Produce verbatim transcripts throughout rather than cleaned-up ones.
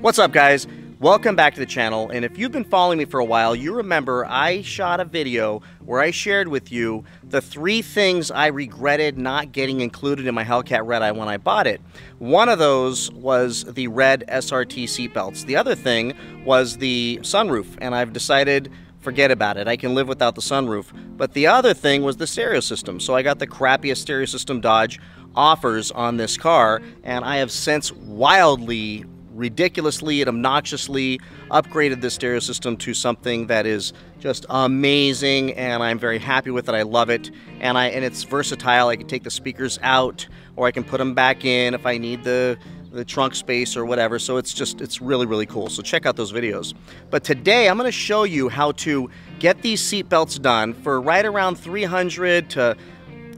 What's up, guys? Welcome back to the channel, and if you've been following me for a while, you remember I shot a video where I shared with you the three things I regretted not getting included in my Hellcat Red Eye when I bought it. One of those was the red S R T seatbelts. The other thing was the sunroof, and I've decided forget about it. I can live without the sunroof. But the other thing was the stereo system, so I got the crappiest stereo system Dodge offers on this car, and I have since wildly ridiculously and obnoxiously upgraded the stereo system to something that is just amazing, and I'm very happy with it. I love it, and I and it's versatile. I can take the speakers out, or I can put them back in if I need the the trunk space or whatever. So it's just it's really really cool. So check out those videos. But today I'm going to show you how to get these seat belts done for right around three hundred to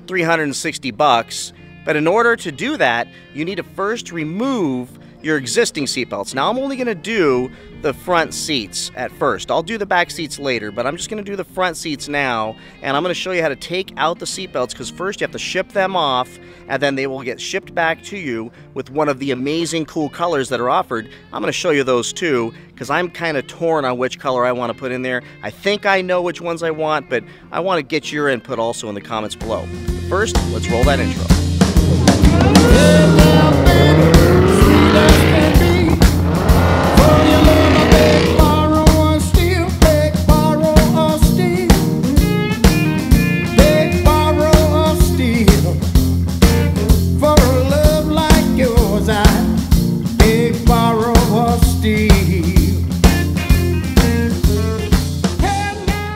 three hundred sixty bucks. But in order to do that, you need to first remove your existing seatbelts. Now I'm only gonna do the front seats at first. I'll do the back seats later, but I'm just gonna do the front seats now, and I'm gonna show you how to take out the seatbelts, because first you have to ship them off, and then they will get shipped back to you with one of the amazing cool colors that are offered. I'm gonna show you those too, because I'm kinda torn on which color I wanna put in there. I think I know which ones I want, but I wanna get your input also in the comments below. First, let's roll that intro.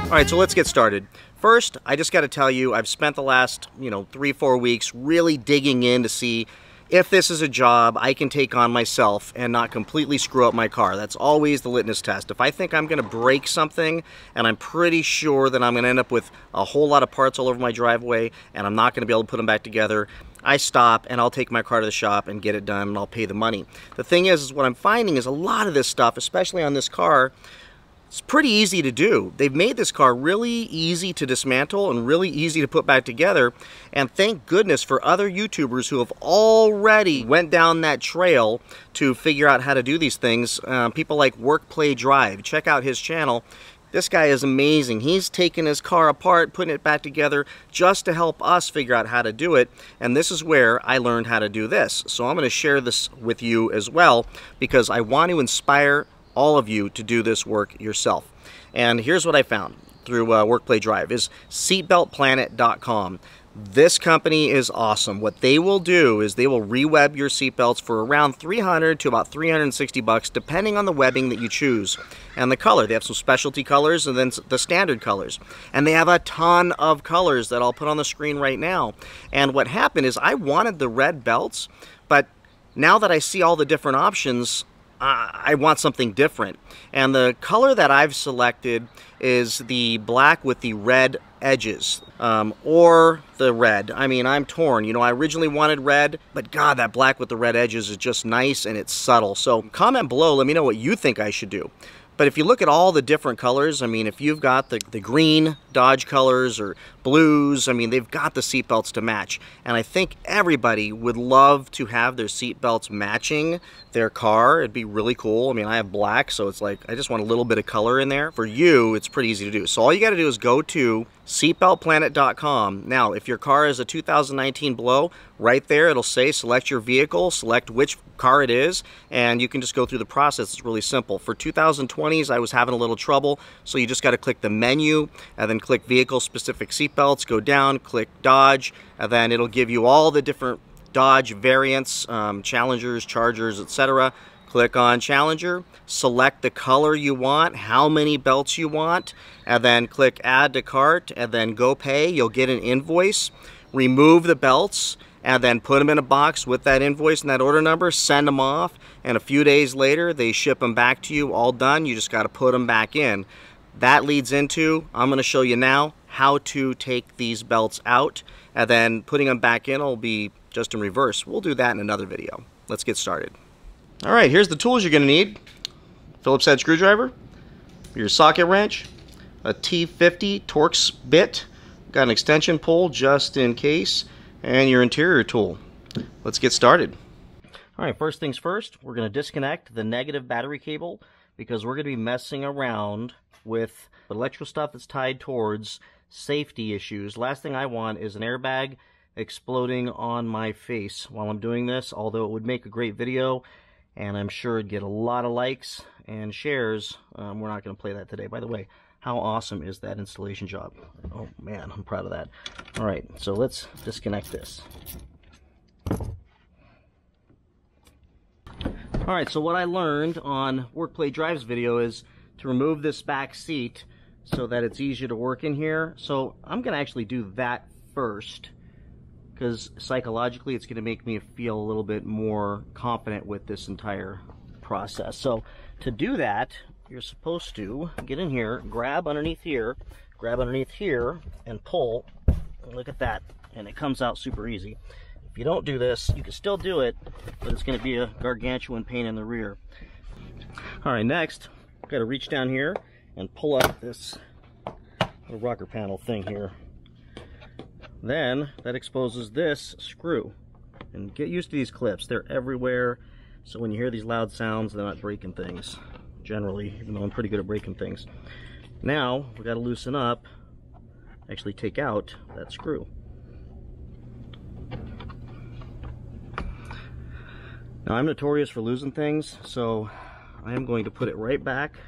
All right, so let's get started. First, I just gotta tell you, I've spent the last, you know, three, four weeks really digging in to see if this is a job I can take on myself and not completely screw up my car. That's always the litmus test. If I think I'm gonna break something, and I'm pretty sure that I'm gonna end up with a whole lot of parts all over my driveway, and I'm not gonna be able to put them back together, I stop and I'll take my car to the shop and get it done, and I'll pay the money. The thing is, is what I'm finding is a lot of this stuff, especially on this car, it's pretty easy to do. They've made this car really easy to dismantle and really easy to put back together, and thank goodness for other YouTubers who have already went down that trail to figure out how to do these things. Um, people like WorkPlayDrive, check out his channel. This guy is amazing. He's taking his car apart, putting it back together just to help us figure out how to do it. And this is where I learned how to do this. So I'm gonna share this with you as well, because I want to inspire all of you to do this work yourself. And here's what I found through uh, WorkPlayDrive is seat belt planet dot com. This company is awesome. What they will do is they will re-web your seatbelts for around three hundred to about three hundred sixty bucks, depending on the webbing that you choose and the color. They have some specialty colors and then the standard colors. And they have a ton of colors that I'll put on the screen right now. And what happened is I wanted the red belts, but now that I see all the different options, I want something different. And the color that I've selected is the black with the red edges, um, or the red. I mean, I'm torn. You know, I originally wanted red, but God, that black with the red edges is just nice, and it's subtle. So comment below, let me know what you think I should do. But if you look at all the different colors, I mean, if you've got the, the green Dodge colors or blues, I mean, they've got the seatbelts to match. And I think everybody would love to have their seatbelts matching their car. It'd be really cool. I mean, I have black, so it's like, I just want a little bit of color in there. For you, it's pretty easy to do. So all you gotta do is go to seat belt planet dot com. Now, if your car is a two thousand nineteen below, right there, it'll say select your vehicle, select which car it is, and you can just go through the process. It's really simple. For two thousand twenties, I was having a little trouble, so you just gotta click the menu, and then click vehicle specific seatbelts, go down, click Dodge, and then it'll give you all the different Dodge variants, um, Challengers, Chargers, et cetera. Click on Challenger, select the color you want, how many belts you want, and then click Add to Cart, and then go pay. You'll get an invoice. Remove the belts, and then put them in a box with that invoice and that order number, send them off, and a few days later, they ship them back to you, all done. You just gotta put them back in. That leads into, I'm gonna show you now, how to take these belts out, and then putting them back in will be just in reverse. We'll do that in another video. Let's get started. Alright, here's the tools you're going to need. Phillips head screwdriver, your socket wrench, a T fifty Torx bit, got an extension pole just in case, and your interior tool. Let's get started. Alright, first things first, we're going to disconnect the negative battery cable because we're going to be messing around with electrical stuff that's tied towards safety issues. Last thing I want is an airbag exploding on my face while I'm doing this, although it would make a great video and I'm sure it'd get a lot of likes and shares. Um, we're not going to play that today. By the way, how awesome is that installation job? Oh man, I'm proud of that. All right, so let's disconnect this. All right, so what I learned on WorkPlayDrive's video is to remove this back seat so that it's easier to work in here. So I'm going to actually do that first because psychologically it's going to make me feel a little bit more confident with this entire process. So to do that, you're supposed to get in here, grab underneath here, grab underneath here, and pull. And look at that. And it comes out super easy. If you don't do this, you can still do it, but it's going to be a gargantuan pain in the rear. All right, next, I've got to reach down here and pull up this little rocker panel thing here. Then that exposes this screw. And get used to these clips. They're everywhere. So when you hear these loud sounds, they're not breaking things. Generally, even though I'm pretty good at breaking things. Now, we gotta loosen up, actually take out that screw. Now, I'm notorious for losing things, so I am going to put it right back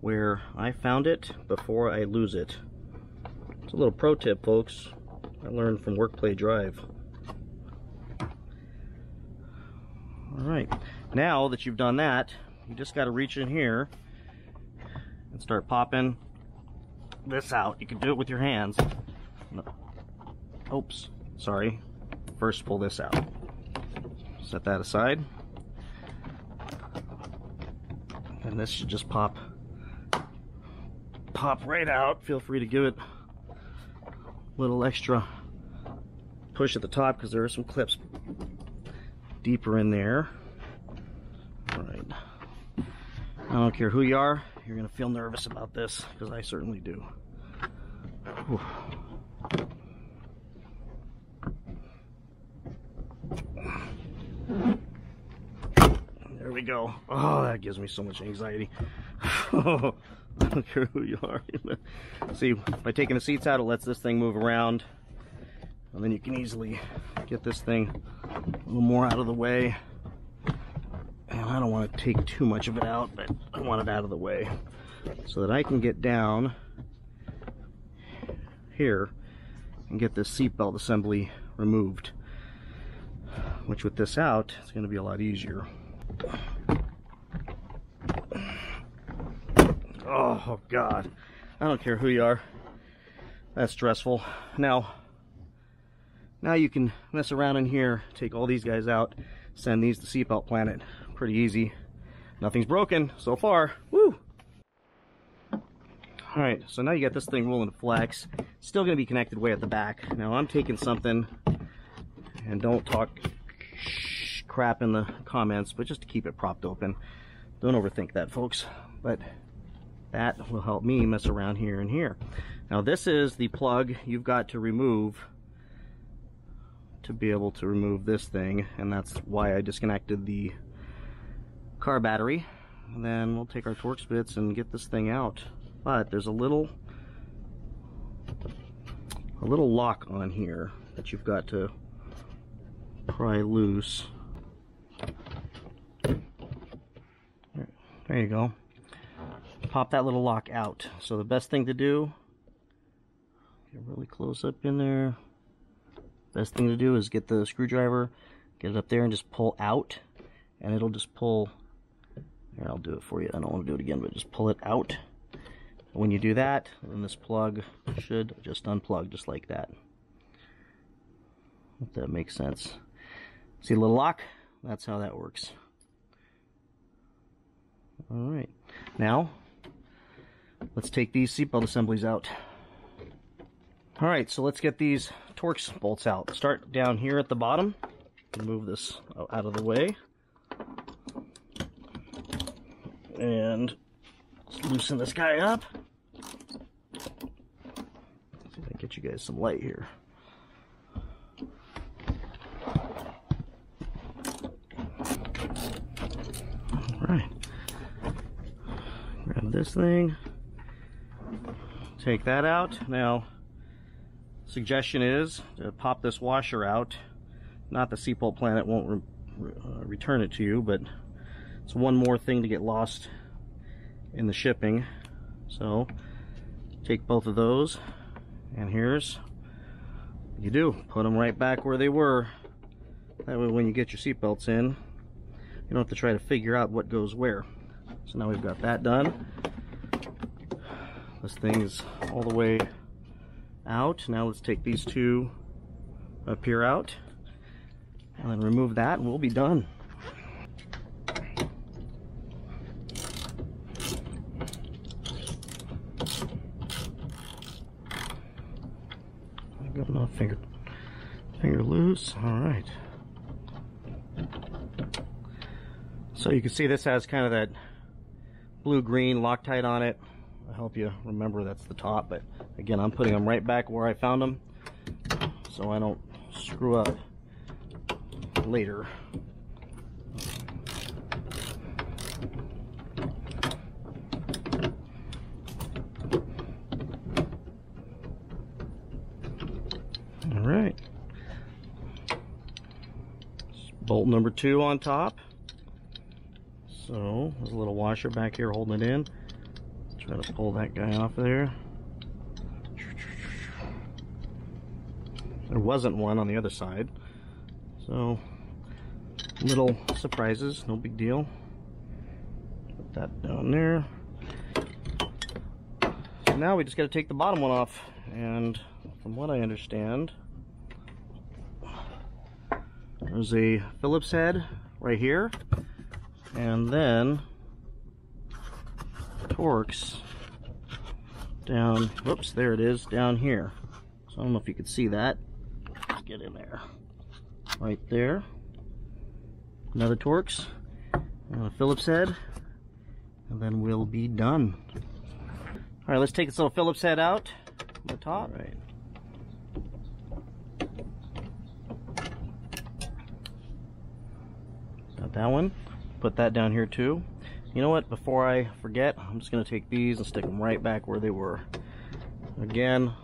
where I found it before I lose it. It's a little pro tip, folks. I learned from WorkPlayDrive. All right, now that you've done that, you just got to reach in here and start popping this out. You can do it with your hands. No. Oops, sorry. First pull this out. Set that aside. And this should just pop pop right out. Feel free to give it a little extra push at the top because there are some clips deeper in there. All right. I don't care who you are, you're going to feel nervous about this, because I certainly do. Whew. There we go. Oh, that gives me so much anxiety. Oh, I don't care who you are. See, by taking the seats out, it lets this thing move around, and then you can easily get this thing a little more out of the way. I don't want to take too much of it out, but I want it out of the way so that I can get down here and get this seatbelt assembly removed, which with this out, it's going to be a lot easier. Oh, God. I don't care who you are. That's stressful. Now, now you can mess around in here, take all these guys out, send these to Seat Belt Planet. Pretty easy. Nothing's broken so far. Woo! Alright, so now you got this thing rolling to flex. Still going to be connected way at the back. Now I'm taking something, and don't talk crap in the comments, but just to keep it propped open. Don't overthink that, folks. But that will help me mess around here and here. Now this is the plug you've got to remove to be able to remove this thing, and that's why I disconnected the car battery. And then we'll take our Torx bits and get this thing out. But there's a little a little lock on here that you've got to pry loose. There you go. Pop that little lock out. So the best thing to do, get really close up in there. Best thing to do is get the screwdriver, get it up there and just pull out, and it'll just pull. Here, I'll do it for you. I don't want to do it again, but just pull it out. When you do that, then this plug should just unplug just like that. If that makes sense. See the little lock? That's how that works. Alright. Now, let's take these seatbelt assemblies out. Alright, so let's get these Torx bolts out. Start down here at the bottom. Move this out of the way. and loosen this guy up. See if I can get you guys some light here. All right. Grab this thing. Take that out. Now, suggestion is to pop this washer out. Not the Seat Belt Planet won't re re uh, return it to you, but it's one more thing to get lost in the shipping. So take both of those, and here's what you do. Put them right back where they were. That way when you get your seat belts in, you don't have to try to figure out what goes where. So now we've got that done. This thing is all the way out. Now let's take these two up here out and then remove that, and we'll be done. I've got my finger, finger loose. All right. So you can see this has kind of that blue-green Loctite on it. I'll help you remember that's the top, but again, I'm putting them right back where I found them so I don't screw up later. All right. Bolt number two on top. So there's a little washer back here holding it in. Try to pull that guy off there. There wasn't one on the other side. So little surprises, no big deal. Put that down there. So now we just got to take the bottom one off, and from what I understand, there's a Phillips head right here, and then Torx down, whoops, there it is, down here. So I don't know if you could see that. Get in there. Right there. Another Torx, and a Phillips head, and then we'll be done. All right, let's take this little Phillips head out from the top. All right. Got that one. Put that down here too. You know what, before I forget, I'm just going to take these and stick them right back where they were. Again,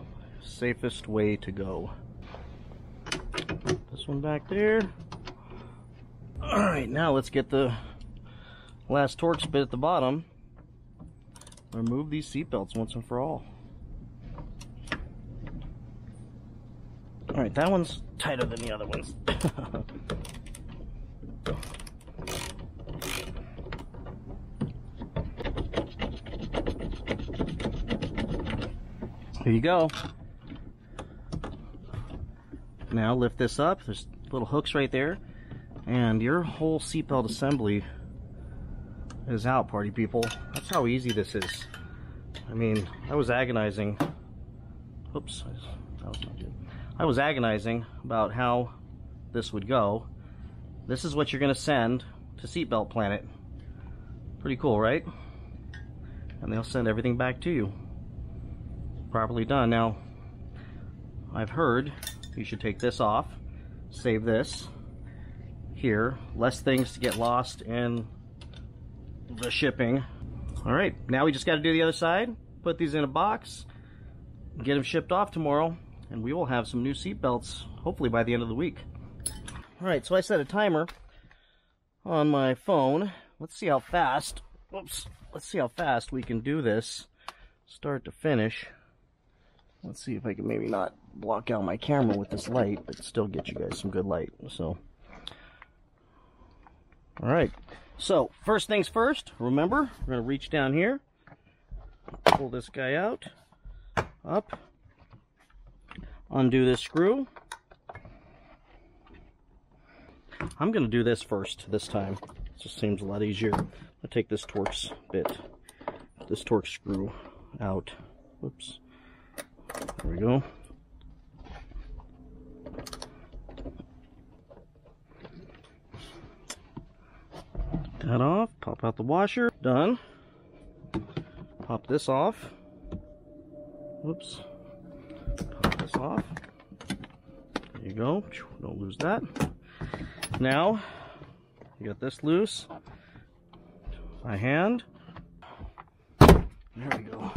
safest way to go. Put this one back there. Alright, now let's get the last Torx bit at the bottom. Remove these seat belts once and for all. Alright, that one's tighter than the other ones. Here you go. Now lift this up. There's little hooks right there, and your whole seatbelt assembly is out, party people. That's how easy this is. I mean, I was agonizing. Oops, that was not good. I was agonizing about how this would go. This is what you're going to send to Seat Belt Planet. Pretty cool, right? And they'll send everything back to you. Properly done. Now, I've heard you should take this off, save this here, less things to get lost in the shipping. All right, now we just got to do the other side, put these in a box, get them shipped off tomorrow, and we will have some new seat belts hopefully by the end of the week. All right, so I set a timer on my phone. Let's see how fast, oops, let's see how fast we can do this start to finish. Let's see if I can maybe not block out my camera with this light, but still get you guys some good light. So, all right. So, first things first, remember, we're going to reach down here, pull this guy out, up, undo this screw. I'm going to do this first this time. It just seems a lot easier. I'll take this Torx bit, this Torx screw out. Whoops. There we go. that off, pop out the washer, done. Pop this off, whoops, pop this off, there you go, don't lose that. Now, you got this loose, my hand, there we go.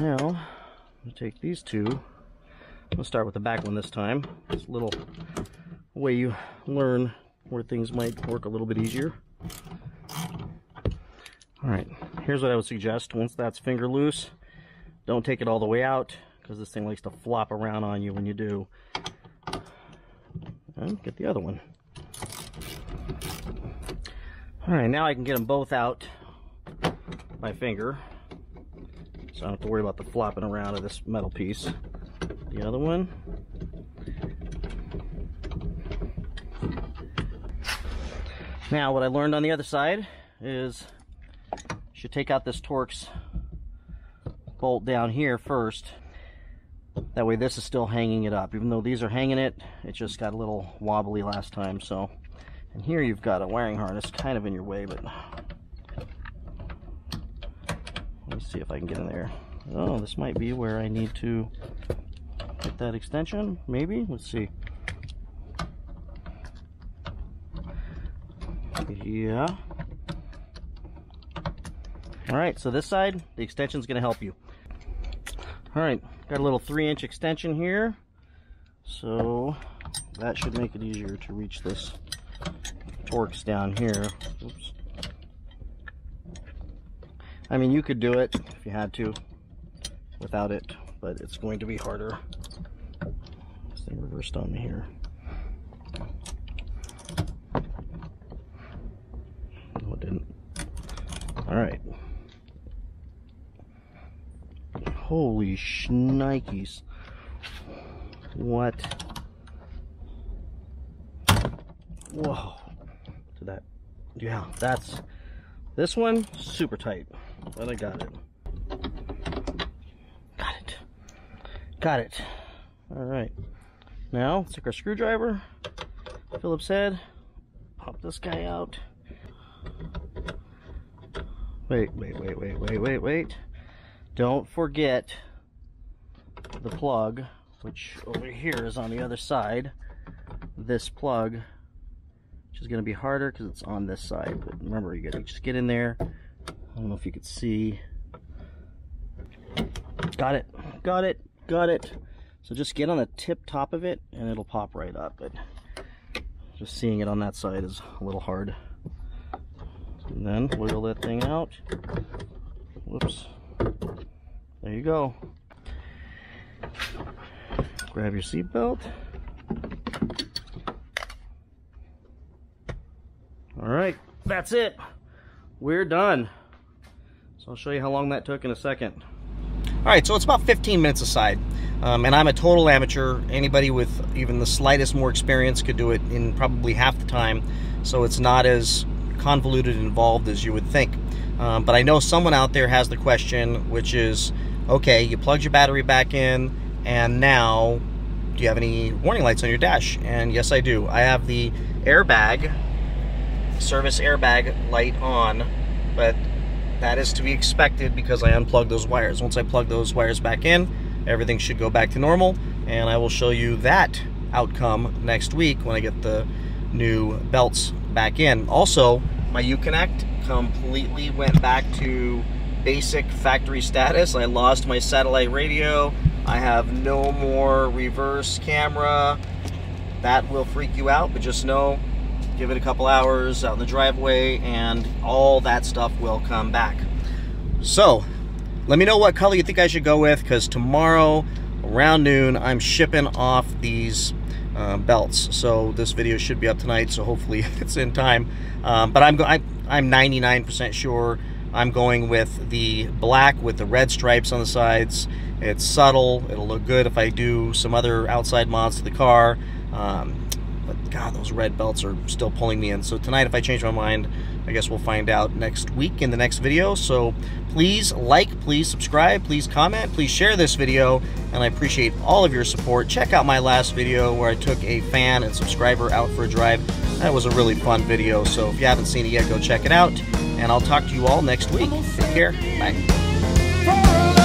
Now, I'm going to take these two. I'm going to start with the back one this time. It's a little way you learn where things might work a little bit easier. Alright, here's what I would suggest. Once that's finger loose, don't take it all the way out, because this thing likes to flop around on you when you do. And get the other one. Alright, now I can get them both out by finger. So I don't have to worry about the flopping around of this metal piece. The other one. Now what I learned on the other side is you should take out this Torx bolt down here first. That way this is still hanging it up. Even though these are hanging it, it just got a little wobbly last time. So, and here you've got a wiring harness kind of in your way, but see if I can get in there. Oh, this might be where I need to get that extension, maybe? Let's see. Yeah. Alright, so this side, the extension's gonna help you. Alright, got a little three inch extension here, so that should make it easier to reach this Torx down here. Oops. I mean, you could do it if you had to without it, but it's going to be harder. This thing reversed on me here. No, it didn't. Alright. Holy shnikes. What? Whoa. To that. Yeah, that's. This one, super tight. But I got it. Got it. Got it. Alright. Now, stick our screwdriver, Phillips head, pop this guy out. Wait, wait, wait, wait, wait, wait, wait. Don't forget the plug, which over here is on the other side. This plug, which is going to be harder because it's on this side. But remember, you got to just get in there. I don't know if you could see. Got it, got it, got it. So just get on the tip top of it and it'll pop right up. But just seeing it on that side is a little hard. And then wiggle that thing out. Whoops. There you go. Grab your seat belt. All right, that's it. We're done. So I'll show you how long that took in a second. All right, so it's about fifteen minutes aside, um, and I'm a total amateur. Anybody with even the slightest more experience could do it in probably half the time, so it's not as convoluted and involved as you would think. Um, but I know someone out there has the question, which is, okay, you plugged your battery back in, and now do you have any warning lights on your dash? And yes, I do. I have the airbag, service airbag light on, but that is to be expected because I unplugged those wires. Once I plug those wires back in, everything should go back to normal, and I will show you that outcome next week when I get the new belts back in. Also, my UConnect completely went back to basic factory status. I lost my satellite radio. I have no more reverse camera. That will freak you out, but just know, give it a couple hours out in the driveway and all that stuff will come back. So let me know what color you think I should go with, because tomorrow around noon I'm shipping off these uh, belts. So this video should be up tonight, so hopefully it's in time. Um, but I'm go I, I'm ninety-nine percent sure I'm going with the black with the red stripes on the sides. It's subtle. It'll look good if I do some other outside mods to the car. Um, But God, those red belts are still pulling me in. So tonight, if I change my mind, I guess we'll find out next week in the next video. So please like, please subscribe, please comment, please share this video, and I appreciate all of your support. Check out my last video where I took a fan and subscriber out for a drive. That was a really fun video, so if you haven't seen it yet, go check it out, and I'll talk to you all next week. Take care. Bye.